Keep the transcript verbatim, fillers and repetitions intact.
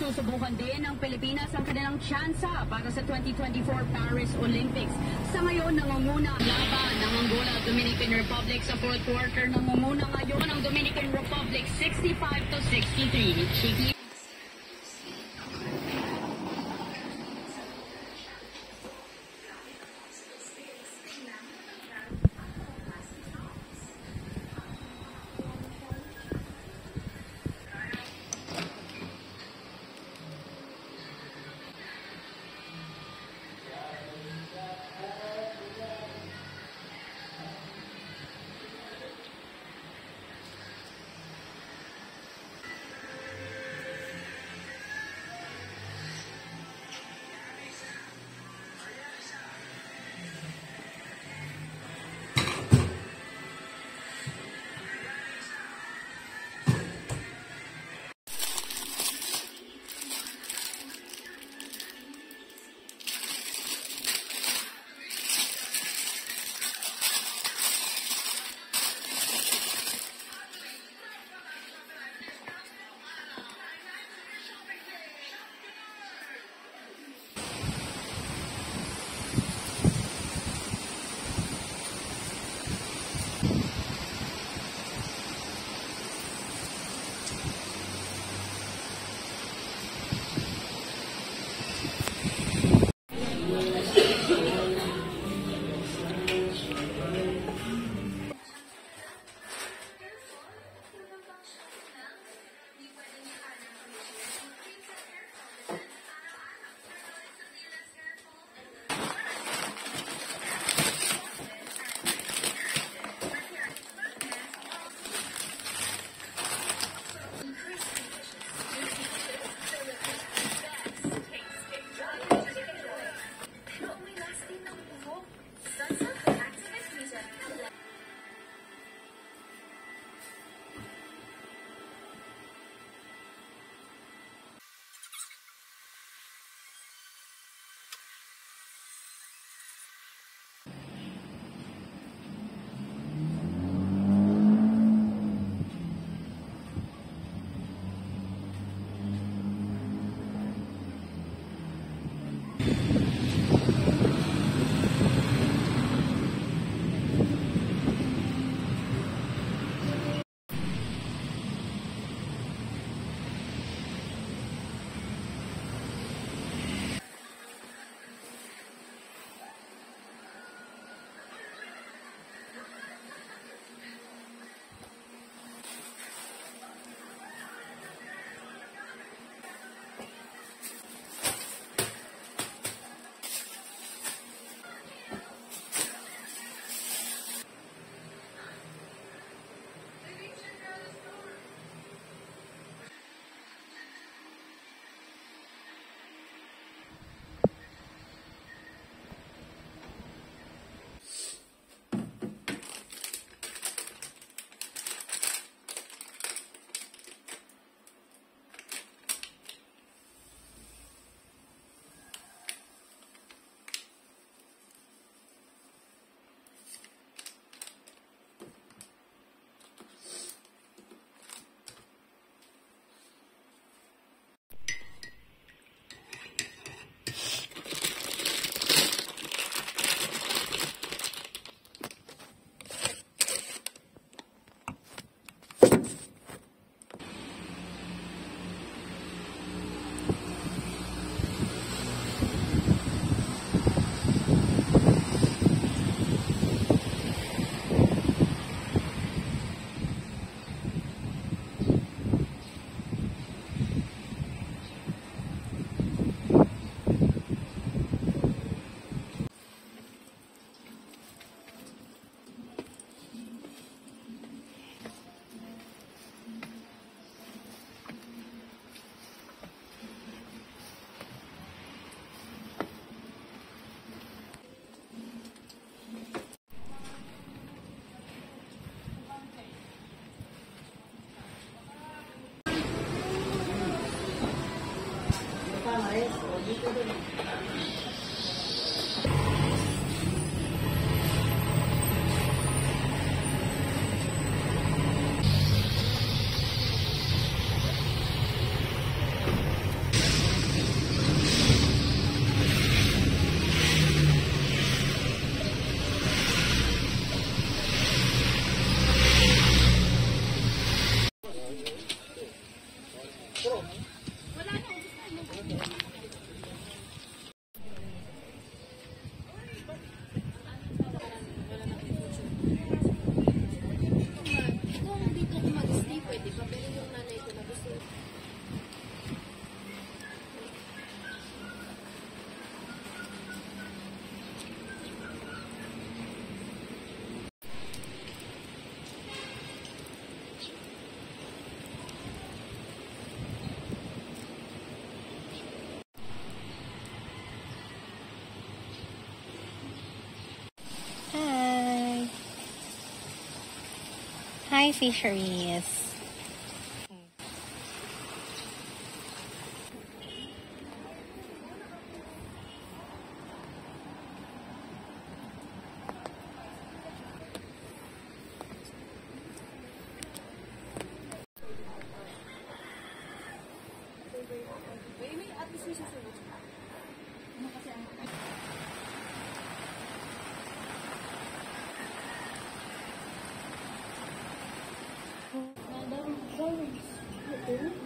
Susubukan din ng Pilipinas ang kanilang tsansa para sa twenty twenty-four Paris Olympics. Sa ngayon, nangunguna laban ng Angola Dominican Republic sa fourth quarter. Nangunguna ngayon ang Dominican Republic sixty-five to sixty-three. Chiki. Hi, fisheries. Thank you.